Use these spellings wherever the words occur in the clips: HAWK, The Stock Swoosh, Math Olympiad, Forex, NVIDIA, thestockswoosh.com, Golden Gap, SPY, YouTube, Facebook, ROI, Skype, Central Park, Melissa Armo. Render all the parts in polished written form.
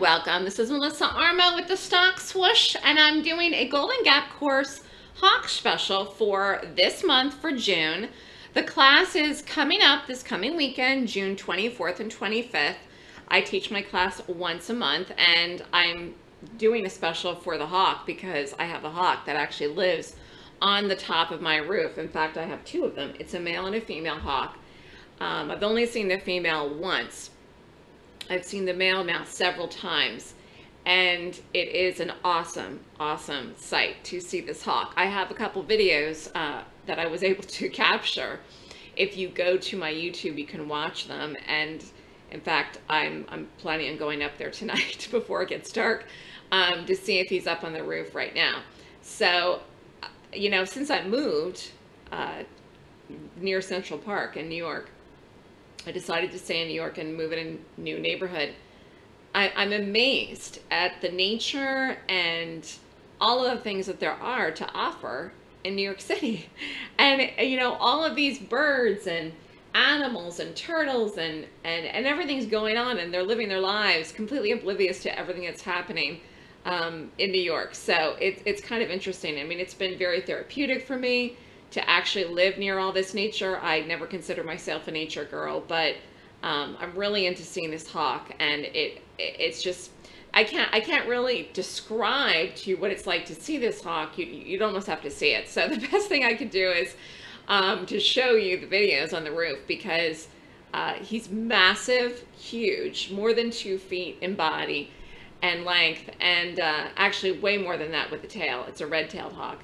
and welcome. This is Melissa Armo with the Stock Swoosh, and I'm doing a Golden Gap course HAWK special for this month for June. The class is coming up this coming weekend, June 24th and 25th. I teach my class once a month, and I'm doing a special for the hawk because I have a hawk that actually lives on the top of my roof. In fact, I have two of them. It's a male and a female hawk. I've only seen the female once. I've seen the male now several times, and it is an awesome, awesome sight to see this hawk. I have a couple videos that I was able to capture. If you go to my YouTube, you can watch them. And in fact, I'm planning on going up there tonight before it gets dark to see if he's up on the roof right now. So, you know, since I moved near Central Park in New York, I decided to stay in New York and move in a new neighborhood. I'm amazed at the nature and all of the things that there are to offer in New York City. And, you know, all of these birds and animals and turtles and everything's going on, and they're living their lives completely oblivious to everything that's happening in New York. So it's kind of interesting. I mean, it's been very therapeutic for me to actually live near all this nature. I never consider myself a nature girl, but I'm really into seeing this hawk, and it's just, I can't really describe to you what it's like to see this hawk. You'd almost have to see it. So the best thing I could do is to show you the videos on the roof, because he's massive, huge, more than 2 feet in body and length, and actually way more than that with the tail. It's a red-tailed hawk,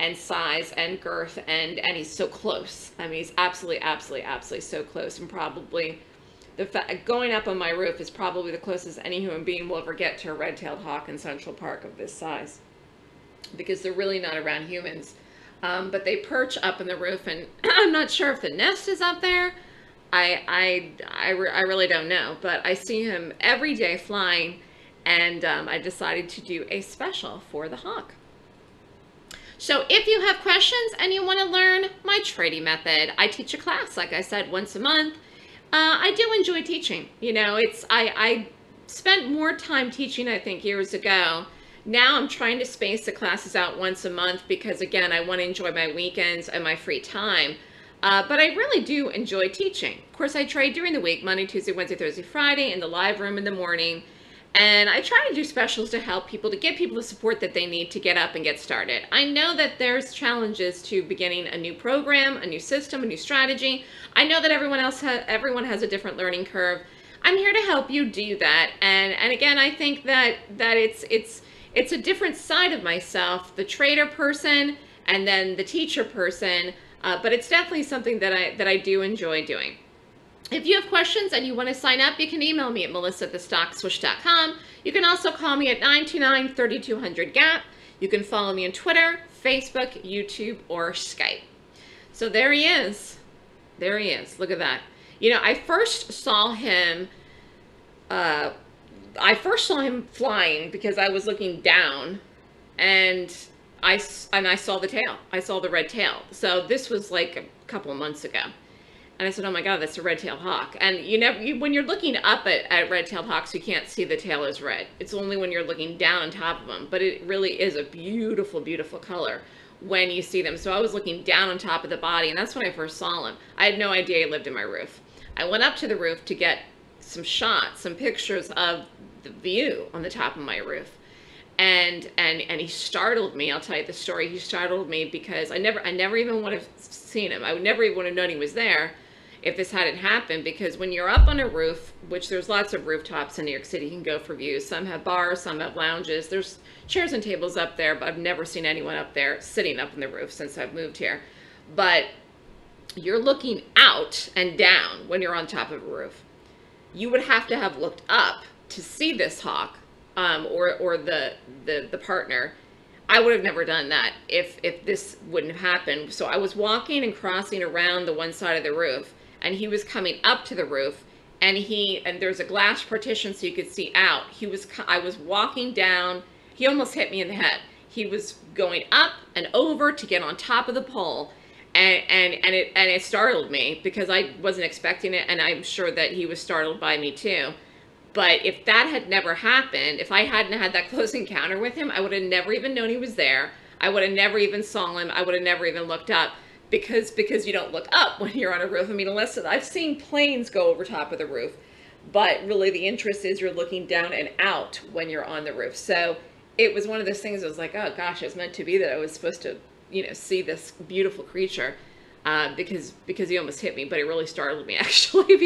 and size and girth, and he's so close. I mean, he's absolutely, absolutely, absolutely so close, and probably going up on my roof is probably the closest any human being will ever get to a red-tailed hawk in Central Park of this size, because they're really not around humans. But they perch up in the roof, and I'm not sure if the nest is up there. I really don't know, but I see him every day flying, and I decided to do a special for the hawk. So if you have questions and you want to learn my trading method, I teach a class, like I said, once a month. I do enjoy teaching. You know, I spent more time teaching, I think, years ago. Now I'm trying to space the classes out once a month because, again, I want to enjoy my weekends and my free time. But I really do enjoy teaching. Of course, I trade during the week, Monday, Tuesday, Wednesday, Thursday, Friday, in the live room in the morning. And I try to do specials to help people, to give people the support that they need to get up and get started. I know that there's challenges to beginning a new program, a new system, a new strategy. I know that everyone has a different learning curve. I'm here to help you do that. And again, I think that it's a different side of myself, the trader person and then the teacher person, but it's definitely something that I do enjoy doing. If you have questions and you want to sign up, you can email me at melissa@thestockswoosh.com. You can also call me at 929-3200-GAP. You can follow me on Twitter, Facebook, YouTube, or Skype. So there he is. There he is. Look at that. You know, I first saw him... I first saw him flying because I was looking down, and I saw the tail. I saw the red tail. So this was like a couple of months ago, and I said, "Oh my God, that's a red-tailed hawk." And when you're looking up at red-tailed hawks, you can't see the tail is red. It's only when you're looking down on top of them. But it really is a beautiful, beautiful color when you see them. So I was looking down on top of the body, and that's when I first saw him. I had no idea he lived in my roof. I went up to the roof to get some shots, some pictures of the view on the top of my roof, and he startled me. I'll tell you the story. He startled me because I never even would have seen him. I would never even would have known he was there if this hadn't happened, because when you're up on a roof, which there's lots of rooftops in New York City, you can go for views. Some have bars, some have lounges. There's chairs and tables up there, but I've never seen anyone up there sitting up on the roof since I've moved here. But you're looking out and down when you're on top of a roof. You would have to have looked up to see this hawk, or the partner. I would have never done that if this wouldn't have happened. So I was walking and crossing around the one side of the roof, and he was coming up to the roof, and there's a glass partition so you could see out. I was walking down. He almost hit me in the head. He was going up and over to get on top of the pole. And it startled me because I wasn't expecting it, and I'm sure that he was startled by me too. But if that had never happened, if I hadn't had that close encounter with him, I would have never even known he was there. I would have never even saw him. I would have never even looked up, because you don't look up when you're on a roof. I mean, listen, I've seen planes go over top of the roof, but really the interest is you're looking down and out when you're on the roof. So it was one of those things that was like, oh gosh, it was meant to be that I was supposed to, you know, see this beautiful creature, because he almost hit me, but it really startled me actually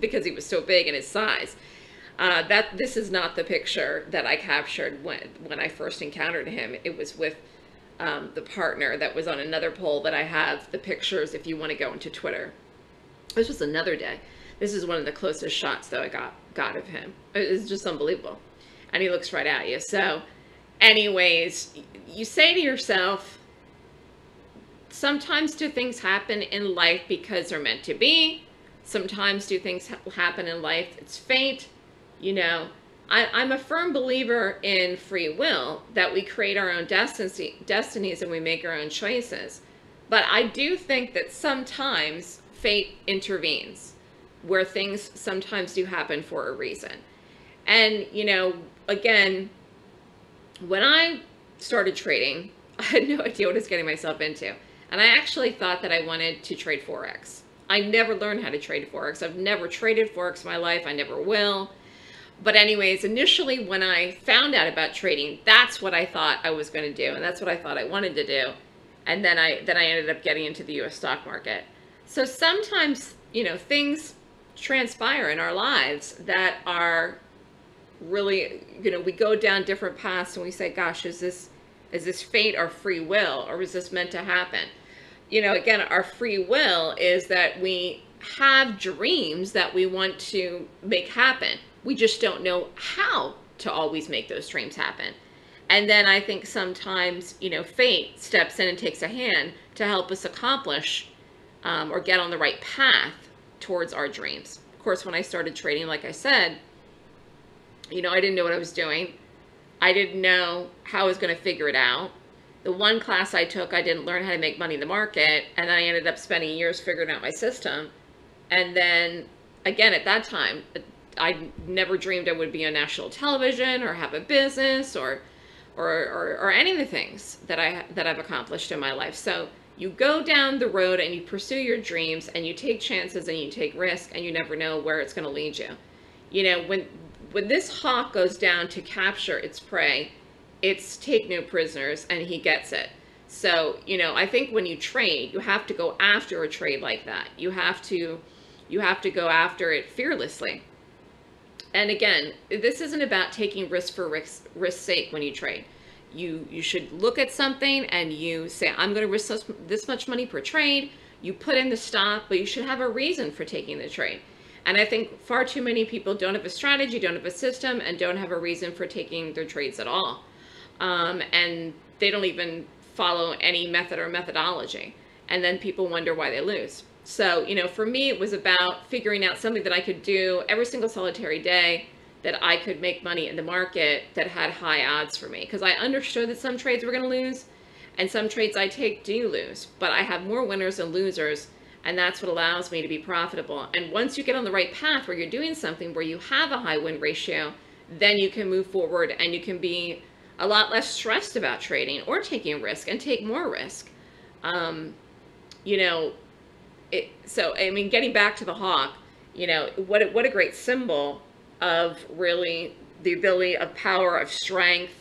because he was so big in his size. This is not the picture that I captured when I first encountered him. It was with the partner that was on another poll that I have the pictures if you want to go into Twitter. This was another day. This is one of the closest shots that I got of him. It's just unbelievable. And he looks right at you. So anyways, you say to yourself, sometimes do things happen in life because they're meant to be. Sometimes do things happen in life. It's fate. You know, I'm a firm believer in free will, that we create our own destinies and we make our own choices. But I do think that sometimes fate intervenes, where things sometimes do happen for a reason. And, you know, again, when I started trading, I had no idea what I was getting myself into. And I actually thought that I wanted to trade Forex. I never learned how to trade Forex. I've never traded Forex in my life. I never will. But anyways, initially when I found out about trading, that's what I thought I was going to do. And that's what I thought I wanted to do. And then I ended up getting into the U.S. stock market. So sometimes, you know, things transpire in our lives that are really, you know, we go down different paths and we say, gosh, is this fate or free will, or was this meant to happen? You know, again, our free will is that we have dreams that we want to make happen. We just don't know how to always make those dreams happen. And then I think sometimes, you know, fate steps in and takes a hand to help us accomplish or get on the right path towards our dreams. Of course, when I started trading, like I said, you know, I didn't know what I was doing. I didn't know how I was going to figure it out. The one class I took, I didn't learn how to make money in the market. And I ended up spending years figuring out my system. And then again, at that time, I never dreamed I would be on national television or have a business or any of the things that I've accomplished in my life. So you go down the road and you pursue your dreams and you take chances and you take risks, and you never know where it's going to lead you. You know, when this hawk goes down to capture its prey, it's take no prisoners, and he gets it. So, you know, I think when you trade, you have to go after a trade like that. You have to go after it fearlessly. And again, this isn't about taking risk for risk's sake when you trade. You should look at something and you say, I'm going to risk this much money per trade. You put in the stop, but you should have a reason for taking the trade. And I think far too many people don't have a strategy, don't have a system, and don't have a reason for taking their trades at all. And they don't even follow any method or methodology. And then people wonder why they lose. So, you know, for me, it was about figuring out something that I could do every single solitary day that I could make money in the market that had high odds for me. Because I understood that some trades were going to lose, and some trades I take do lose. But I have more winners than losers, and that's what allows me to be profitable. And once you get on the right path where you're doing something where you have a high win ratio, then you can move forward and you can be a lot less stressed about trading or taking risk, and take more risk. You know, so, I mean, getting back to the hawk, you know, what a great symbol of really the ability of power, of strength,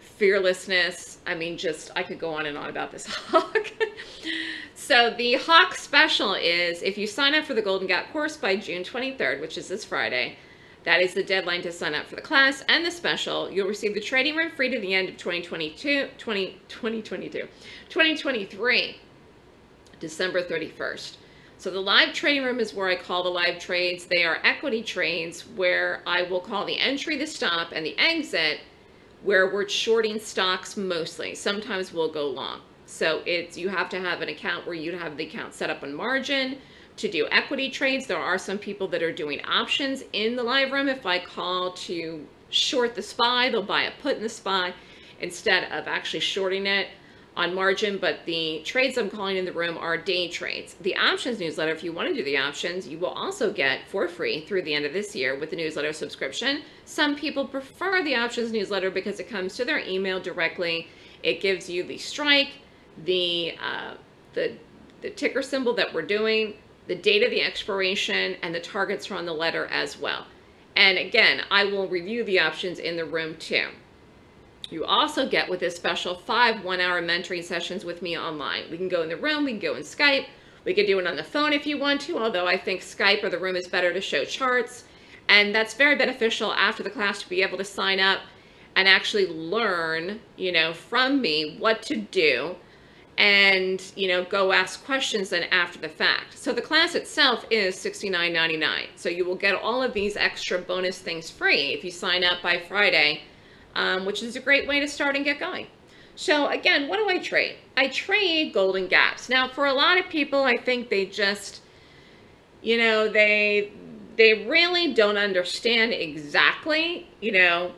fearlessness. I mean, just, I could go on and on about this hawk. So the hawk special is, if you sign up for the Golden Gap course by June 23rd, which is this Friday, that is the deadline to sign up for the class and the special, you'll receive the trading room free to the end of 2023. December 31st. So the live trading room is where I call the live trades. They are equity trades where I will call the entry, the stop, and the exit, where we're shorting stocks mostly. Sometimes we'll go long. So it's, you have to have an account where you have the account set up on margin to do equity trades. There are some people that are doing options in the live room. If I call to short the SPY, they'll buy a put in the SPY instead of actually shorting it. on margin, but the trades I'm calling in the room are day trades. The options newsletter, if you want to do the options, you will also get for free through the end of this year with the newsletter subscription. Some people prefer the options newsletter because it comes to their email directly. It gives you the strike, the ticker symbol that we're doing, the date of the expiration, and the targets are on the letter as well. And again, I will review the options in the room too. You also get with this special 5 one-hour mentoring sessions with me online. We can go in the room, we can go in Skype, we could do it on the phone if you want to, although I think Skype or the room is better to show charts. And that's very beneficial after the class to be able to sign up and actually learn, you know, from me what to do and, you know, go ask questions then after the fact. So the class itself is $69.99. So you will get all of these extra bonus things free if you sign up by Friday, which is a great way to start and get going. So again, what do I trade? I trade Golden Gaps. Now, for a lot of people, I think they just, you know, they really don't understand exactly, you know,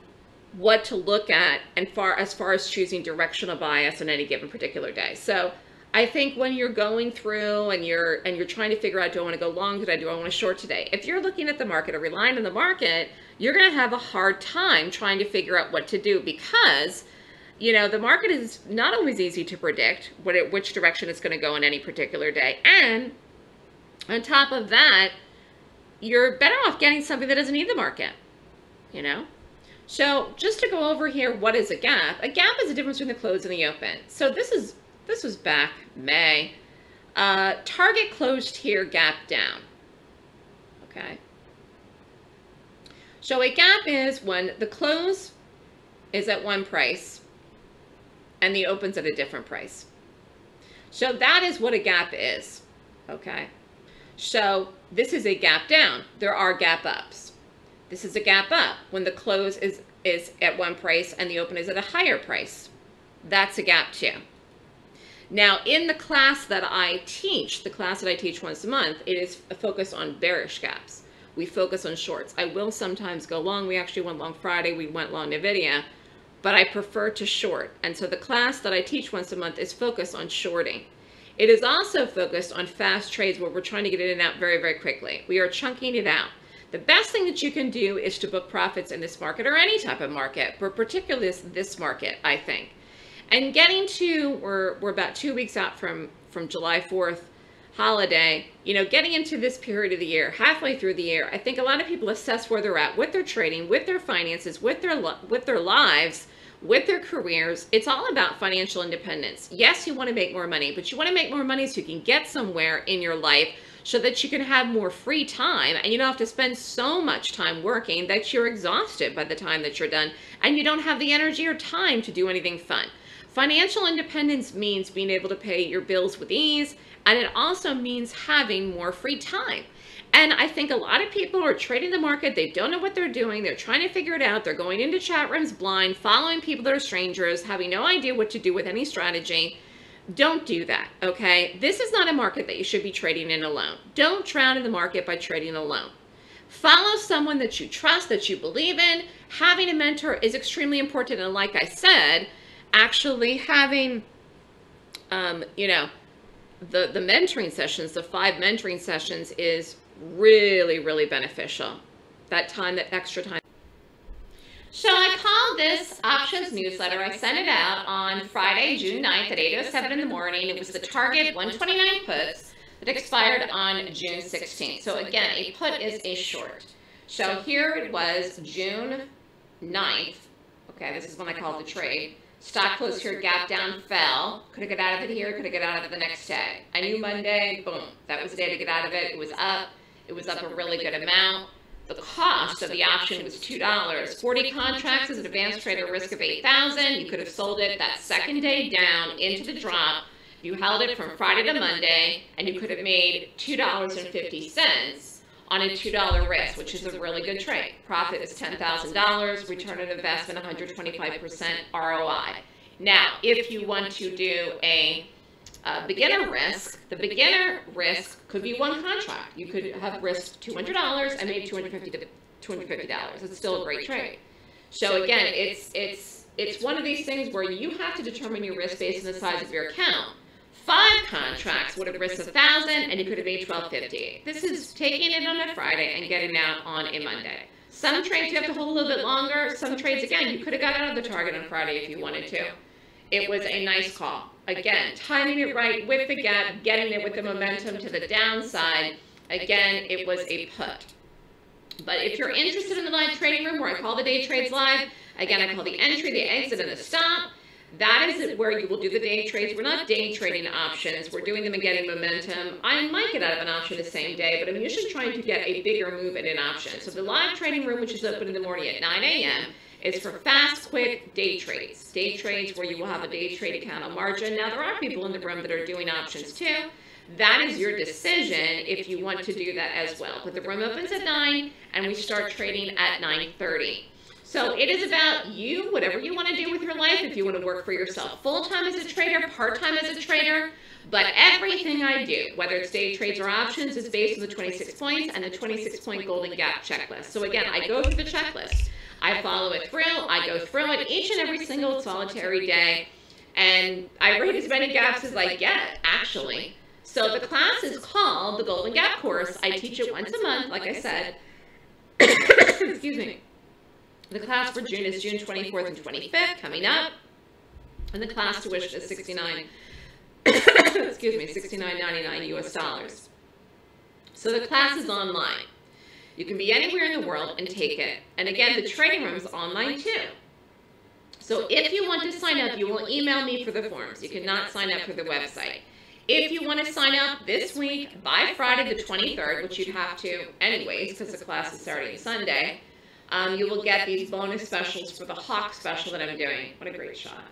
what to look at and as far as choosing directional bias on any given particular day. So I think when you're going through and you're trying to figure out, do I want to go long today? Do I want to short today? If you're looking at the market or relying on the market, you're going to have a hard time trying to figure out what to do because, you know, the market is not always easy to predict which direction it's going to go in any particular day. And on top of that, you're better off getting something that doesn't need the market, you know? So just to go over here, what is a gap? A gap is the difference between the close and the open. So this was back May. Target closed here, gap down. Okay. So a gap is when the close is at one price and the open's at a different price. So that is what a gap is. Okay. So this is a gap down. There are gap ups. This is a gap up when the close is at one price and the open is at a higher price. That's a gap too. Now, in the class that I teach, once a month, it is focused on bearish gaps. We focus on shorts. I will sometimes go long. We actually went long Friday. We went long NVIDIA, but I prefer to short. And so the class that I teach once a month is focused on shorting. It is also focused on fast trades where we're trying to get in and out very, very quickly. We are chunking it out. The best thing that you can do is to book profits in this market or any type of market, but particularly this market, I think. And getting to, we're about 2 weeks out from July 4th holiday, you know, getting into this period of the year, halfway through the year, I think a lot of people assess where they're at with their trading, with their finances, with their lives, with their careers. It's all about financial independence. Yes, you want to make more money, but you want to make more money so you can get somewhere in your life so that you can have more free time and you don't have to spend so much time working that you're exhausted by the time that you're done and you don't have the energy or time to do anything fun. Financial independence means being able to pay your bills with ease, and it also means having more free time. And I think a lot of people are trading the market. They don't know what they're doing. They're trying to figure it out. They're going into chat rooms blind, following people that are strangers, having no idea what to do with any strategy. Don't do that, okay? This is not a market that you should be trading in alone. Don't drown in the market by trading alone. Follow someone that you trust, that you believe in. Having a mentor is extremely important, and like I said, actually having, you know, the mentoring sessions, the 5 mentoring sessions is really, really beneficial. That time, that extra time. So I called this options newsletter. I sent it out on Friday, June 9th at 8:07 in the morning. It was the target 129 puts that expired on June 16th. So again, a put is a short. So here it was June 9th. Okay, this is when I called the trade. Stock closed here, gap down, fell. Could have got out of it here, could have got out of it the next day. I knew Monday, boom, that was the day to get out of it. It was up a really good amount. The cost of the option was $2. 40 contracts as an advanced trader, risk of $8,000. You could have sold it that second day down into the drop. You held it from Friday to Monday, and you could have made $2.50 on a $2 risk, which is a really good trade. Profit is $10,000, return on investment 125% ROI. Now, if you want to do a beginner risk, the beginner risk could be one contract. You could have risked $200 and made $250. It's still a great trade. So again, it's it's one of these things where you have to determine your risk based on the size of your account. 5 contracts would have risked 1,000 and you could have made $1,250. This is taking it on a Friday and getting out on a Monday. Some trades you have to hold a little bit longer. Some trades, again, you could have got out of the target on Friday if you wanted to. It was a nice call. Again, timing it right with the gap, getting it with the momentum to the downside. Again, it was a put. But if you're interested in the live trading room where I call the day trades live, again, I call the entry, the exit, and the stop. That is where you will do the day trades. We're not day trading options. We're doing them and getting momentum. I might get out of an option the same day, but I'm usually trying to get a bigger move in an option. So the live trading room, which is open in the morning at 9 a.m., is for fast, quick day trades. Day trades where you will have a day trade account on margin. Now, there are people in the room that are doing options too. That is your decision if you want to do that as well. But the room opens at 9 and we start trading at 9:30. So it is about you, whatever you want to do with your life, if you want to work for yourself full-time as a trader, part-time as a trader. But everything I do, whether it's day trades or options, is based on the 26 points and the 26-point Golden Gap checklist. So again, I go through the checklist. I follow it through. I go through it each and every single solitary day. And I rate as many gaps as I get, actually. So the class is called the Golden Gap course. I teach it once a month, like I said. Excuse me. The class for June is June 24th and 25th, coming up. And the class tuition is $69.99 US dollars. So the class is online. You can be anywhere in the world and take it. And again, the training room is online too. So if you want to sign up, you will email me for the forms. You cannot sign up for the website. If you want to sign up this week by Friday the 23rd, which you'd have to anyways, because the class is Saturday and Sunday, you will get these bonus specials for the HAWK special that I'm doing. What a great shot.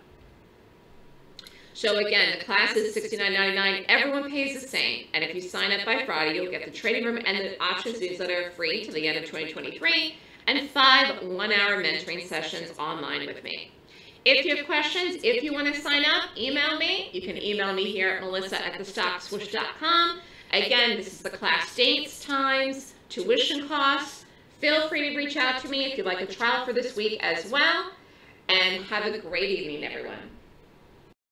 So again, the class is $69.99. Everyone pays the same. And if you sign up by Friday, you'll get the trading room and the options newsletter free to the end of 2023 and 5 one-hour mentoring sessions online with me. If you have questions, if you want to sign up, email me. You can email me here at melissa@thestockswoosh.com. Again, this is the class dates, times, tuition costs. Feel free to reach out to me if you'd like a trial for this week as well. And have a great evening, everyone.